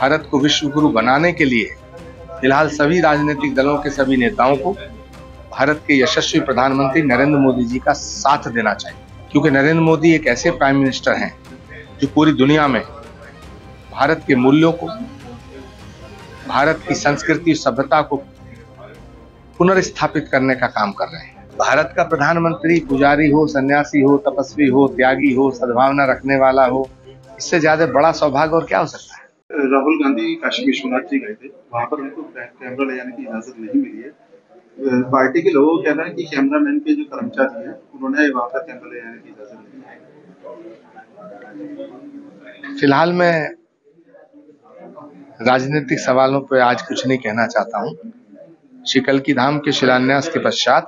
भारत को विश्व गुरु बनाने के लिए फिलहाल सभी राजनीतिक दलों के सभी नेताओं को भारत के यशस्वी प्रधानमंत्री नरेंद्र मोदी जी का साथ देना चाहिए, क्योंकि नरेंद्र मोदी एक ऐसे प्राइम मिनिस्टर हैं जो पूरी दुनिया में भारत के मूल्यों को, भारत की संस्कृति और सभ्यता को पुनर्स्थापित करने का काम कर रहे हैं। भारत का प्रधानमंत्री पुजारी हो, सन्यासी हो, तपस्वी हो, त्यागी हो, सद्भावना रखने वाला हो, इससे ज्यादा बड़ा सौभाग्य और क्या हो सकता है। राहुल गांधी काशी विश्वनाथ जी गए थे, वहाँ पर उनको कैमरा ले जाने की इजाजत नहीं मिली है। पार्टी के लोगों कह रहे हैं कि कैमरामैन के जो कर्मचारी हैं उन्होंने वहाँ पर कैमरा ले जाने की इजाजत नहीं। फिलहाल मैं राजनीतिक सवालों पर आज कुछ नहीं कहना चाहता हूँ। श्री कल्कि धाम के शिलान्यास के पश्चात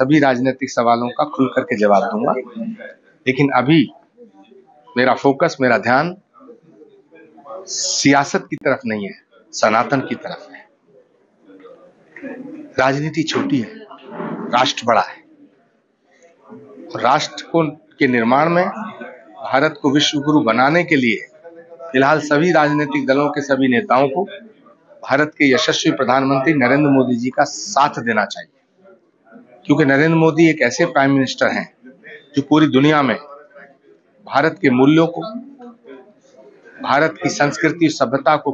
सभी राजनीतिक सवालों का खुल करके जवाब दूंगा, लेकिन अभी मेरा फोकस, मेरा ध्यान सियासत की तरफ नहीं है, सनातन की तरफ है। राजनीति छोटी है, राष्ट्र बड़ा है, और राष्ट्र को के निर्माण में भारत को विश्व गुरु बनाने के लिए फिलहाल सभी राजनीतिक दलों के सभी नेताओं को भारत के यशस्वी प्रधानमंत्री नरेंद्र मोदी जी का साथ देना चाहिए, क्योंकि नरेंद्र मोदी एक ऐसे प्राइम मिनिस्टर हैं जो पूरी दुनिया में भारत के मूल्यों को, भारत की संस्कृति और सभ्यता को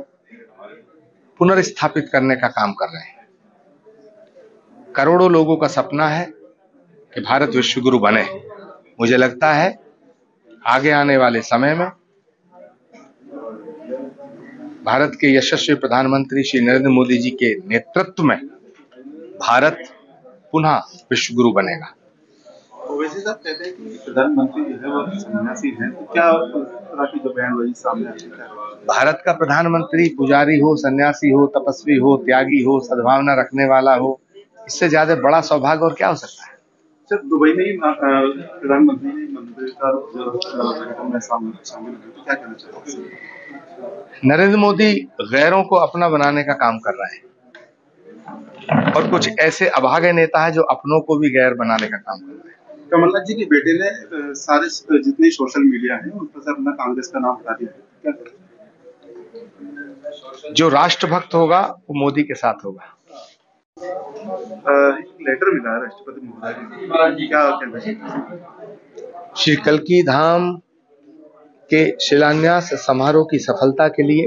पुनर्स्थापित करने का काम कर रहे हैं। करोड़ों लोगों का सपना है कि भारत विश्व गुरु बने। मुझे लगता है आगे आने वाले समय में भारत के यशस्वी प्रधानमंत्री श्री नरेंद्र मोदी जी के नेतृत्व में भारत पुनः विश्व गुरु बनेगा। वैसे साहब कहते हैं कि प्रधानमंत्री जो है वो सन्यासी हैं, तो क्या तरह की जो बयानबाजी सामने आती है? भारत का प्रधानमंत्री पुजारी हो, सन्यासी हो, तपस्वी हो, त्यागी हो, सद्भावना रखने वाला हो, इससे ज्यादा बड़ा सौभाग्य और क्या हो सकता है। सर दुबई में ही प्रधानमंत्री ने मंदिर का जो शामिल है, क्या कहना चाहते? नरेंद्र मोदी गैरों को अपना बनाने का काम कर रहे हैं, और कुछ ऐसे अभागे नेता है जो अपनों को भी गैर बनाने का काम कर रहे हैं। कमलनाथ जी के बेटे ने सारे जितने सोशल मीडिया है उन पर सर अपना कांग्रेस का नाम हटा दिया। जो राष्ट्रभक्त होगा वो मोदी के साथ होगा। लेटर मिला राष्ट्रपति महोदय, क्या श्री कल्कि धाम के शिलान्यास समारोह की सफलता के लिए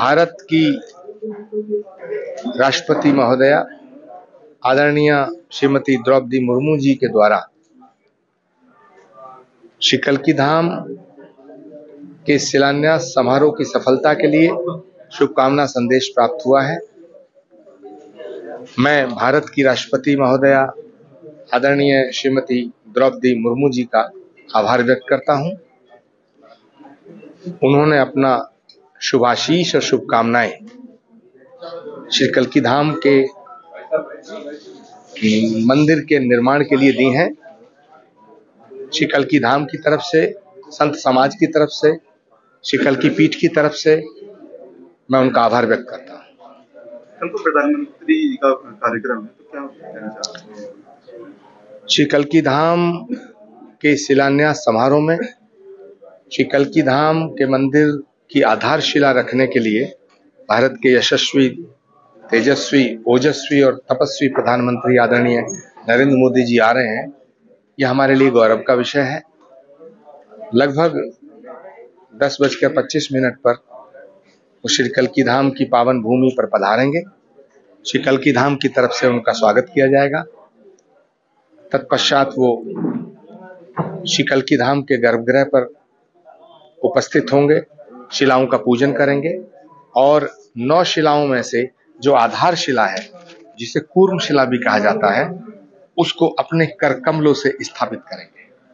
भारत की राष्ट्रपति महोदया आदरणीय श्रीमती द्रौपदी मुर्मू जी के द्वारा श्री कल्कि धाम के शिलान्यास समारोह की सफलता के लिए शुभकामना संदेश प्राप्त हुआ है। मैं भारत की राष्ट्रपति महोदया आदरणीय श्रीमती द्रौपदी मुर्मू जी का आभार व्यक्त करता हूं। उन्होंने अपना शुभाशीष और शुभकामनाएं श्री कल्कि धाम के मंदिर के निर्माण के लिए दी हैं। श्री कल्कि धाम की तरफ से, संत समाज की तरफ से, श्री कल्कि पीठ की तरफ से मैं उनका आभार व्यक्त करता हूँ। प्रधानमंत्री का कार्यक्रम श्री कल्कि धाम के शिलान्यास समारोह में श्री कल्कि धाम के मंदिर की आधारशिला रखने के लिए भारत के यशस्वी, तेजस्वी, ओजस्वी और तपस्वी प्रधानमंत्री आदरणीय नरेंद्र मोदी जी आ रहे हैं। यह हमारे लिए गौरव का विषय है। लगभग 10:25 पर वो श्री कल्कि धाम की पावन भूमि पर पधारेंगे। श्री कल्कि धाम की तरफ से उनका स्वागत किया जाएगा। तत्पश्चात वो श्री कल्कि धाम के गर्भगृह पर उपस्थित होंगे, शिलाओं का पूजन करेंगे और 9 शिलाओं में से जो आधार शिला है, जिसे कूर्म शिला भी कहा जाता है, उसको अपने करकमलों से स्थापित करेंगे।